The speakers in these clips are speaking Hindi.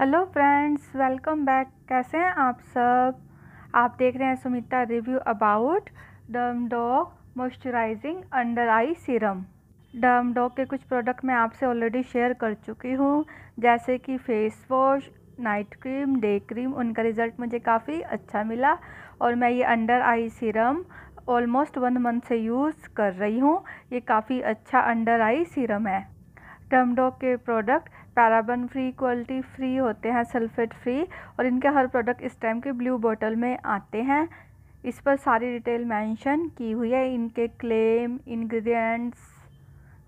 Hello friends, welcome back. कैसे हैं आप सब? आप देख रहे हैं Sumita review about Dermdoc moisturising under eye serum. Dermdoc के कुछ प्रोडक्ट मैं आपसे ऑलरेडी शेयर कर चुकी हूं, जैसे कि face wash, night cream, day cream. उनका रिज़ल्ट मुझे काफ़ी अच्छा मिला और मैं ये under eye serum almost 1 month से यूज़ कर रही हूँ। ये काफ़ी अच्छा अंडर आई सीरम है। डर्मडॉक के product paraben free, quality free होते हैं, सल्फेट फ्री, और इनके हर प्रोडक्ट इस टाइम के ब्लू बॉटल में आते हैं। इस पर सारी डिटेल मेंशन की हुई है, इनके क्लेम, इंग्रेडिएंट्स,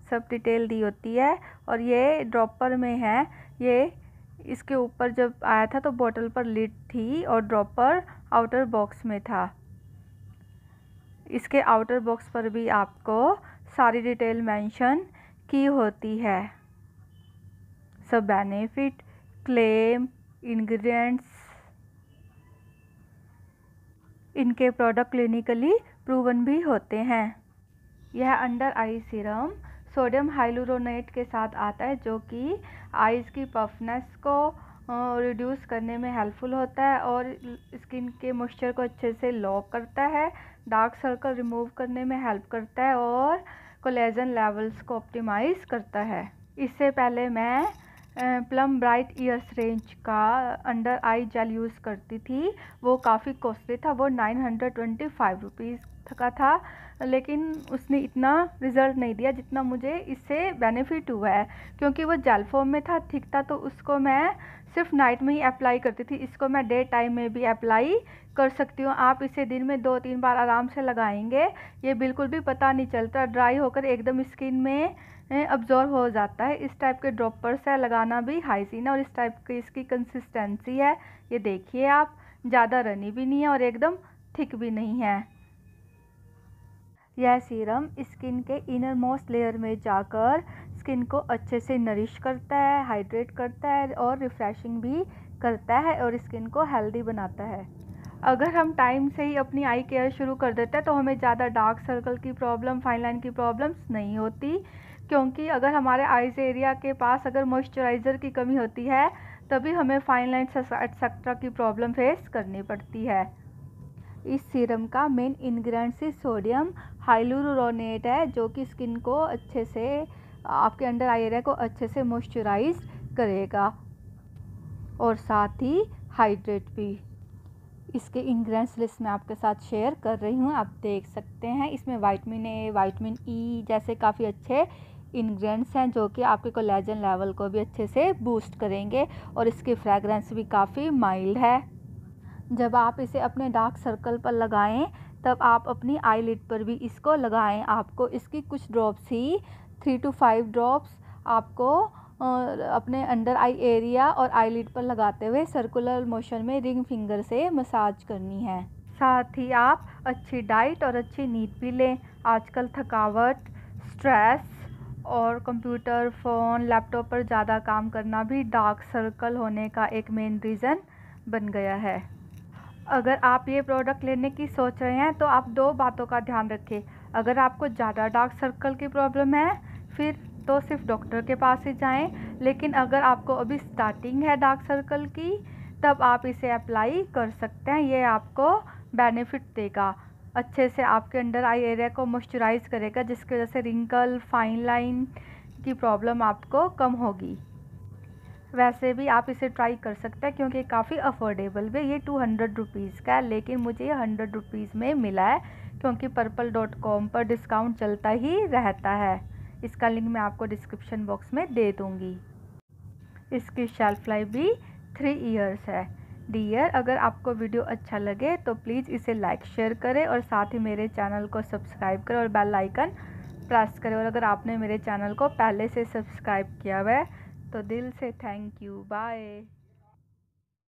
सब डिटेल दी होती है। और ये ड्रॉपर में है। ये इसके ऊपर जब आया था तो बॉटल पर लिड थी और ड्रॉपर आउटर बॉक्स में था। इसके आउटर बॉक्स पर भी आपको सारी डिटेल मेंशन की होती है, सब बेनिफिट, क्लेम, इंग्रेडिएंट्स। इनके प्रोडक्ट क्लिनिकली प्रूवन भी होते हैं। यह under eye serum sodium hyaluronate के साथ आता है, जो कि आइज़ की पफनेस को रिड्यूस करने में हेल्पफुल होता है और स्किन के मॉइस्चर को अच्छे से लॉक करता है, डार्क सर्कल रिमूव करने में हेल्प करता है और कोलेजन लेवल्स को ऑप्टिमाइज़ करता है। इससे पहले मैं प्लम ब्राइट ईयर्स रेंज का अंडर आई जेल यूज़ करती थी। वो काफ़ी कॉस्टली था, वो 925 रुपीज़ का था, लेकिन उसने इतना रिज़ल्ट नहीं दिया जितना मुझे इससे बेनिफिट हुआ है। क्योंकि वो जेल फॉर्म में था, थिक था, तो उसको मैं सिर्फ नाइट में ही अप्लाई करती थी। इसको मैं डे टाइम में भी अप्लाई कर सकती हूँ। आप इसे दिन में 2-3 बार आराम से लगाएंगे, ये बिल्कुल भी पता नहीं चलता, ड्राई होकर एकदम स्किन में अब्जॉर्व हो जाता है। इस टाइप के ड्रॉपर्स है, लगाना भी हाइजीन है और इस टाइप की इसकी कंसिस्टेंसी है। ये देखिए आप, ज़्यादा रनी भी नहीं है और एकदम थिक भी नहीं है। यह सीरम स्किन के इनर मोस्ट लेयर में जाकर स्किन को अच्छे से नरिश करता है, हाइड्रेट करता है और रिफ्रेशिंग भी करता है और स्किन को हेल्दी बनाता है। अगर हम टाइम से ही अपनी आई केयर शुरू कर देते हैं तो हमें ज़्यादा डार्क सर्कल की प्रॉब्लम, फाइन लाइन की प्रॉब्लम्स नहीं होती। क्योंकि अगर हमारे आइज एरिया के पास अगर मॉइस्चराइज़र की कमी होती है तभी हमें फाइन लाइन एक्सेट्रा की प्रॉब्लम फेस करनी पड़ती है। इस सीरम का मेन इंग्रेडिएंट सोडियम हाइलूरोनेट है, जो कि स्किन को अच्छे से, आपके अंडर आई एरिया को अच्छे से मॉइस्चराइज करेगा और साथ ही हाइड्रेट भी। इसके इंग्रेडिएंट्स लिस्ट मैं आपके साथ शेयर कर रही हूँ, आप देख सकते हैं। इसमें विटामिन ए, विटामिन ई जैसे काफ़ी अच्छे इंग्रेडिएंट्स हैं, जो कि आपके कोलेजन लेवल को भी अच्छे से बूस्ट करेंगे और इसकी फ्रेगरेंस भी काफ़ी माइल्ड है। जब आप इसे अपने डार्क सर्कल पर लगाएं, तब आप अपनी आईलिड पर भी इसको लगाएं। आपको इसकी कुछ ड्रॉप्स ही, 3 से 5 ड्रॉप्स आपको अपने अंडर आई एरिया और आईलिड पर लगाते हुए सर्कुलर मोशन में रिंग फिंगर से मसाज करनी है। साथ ही आप अच्छी डाइट और अच्छी नींद भी लें। आजकल थकावट, स्ट्रेस और कंप्यूटर, फ़ोन, लैपटॉप पर ज़्यादा काम करना भी डार्क सर्कल होने का एक मेन रीज़न बन गया है। अगर आप ये प्रोडक्ट लेने की सोच रहे हैं तो आप 2 बातों का ध्यान रखें। अगर आपको ज़्यादा डार्क सर्कल की प्रॉब्लम है फिर तो सिर्फ डॉक्टर के पास ही जाएं, लेकिन अगर आपको अभी स्टार्टिंग है डार्क सर्कल की, तब आप इसे अप्लाई कर सकते हैं। ये आपको बेनिफिट देगा, अच्छे से आपके अंडर आई एरिया को मॉइस्चराइज करेगा, जिसकी वजह से रिंकल, फाइन लाइन की प्रॉब्लम आपको कम होगी। वैसे भी आप इसे ट्राई कर सकते हैं क्योंकि काफ़ी अफोर्डेबल भी। ये 200 रुपीज़ का है, लेकिन मुझे ये 100 रुपीज़ में मिला है क्योंकि purple.com पर डिस्काउंट चलता ही रहता है। इसका लिंक मैं आपको डिस्क्रिप्शन बॉक्स में दे दूँगी। इसकी शेल्फ लाइफ भी 3 ईयर्स है। डियर, अगर आपको वीडियो अच्छा लगे तो प्लीज़ इसे लाइक, शेयर करें और साथ ही मेरे चैनल को सब्सक्राइब करें और बेल आइकन प्रेस करें। और अगर आपने मेरे चैनल को पहले से सब्सक्राइब किया हुआ है तो दिल से थैंक यू। बाय।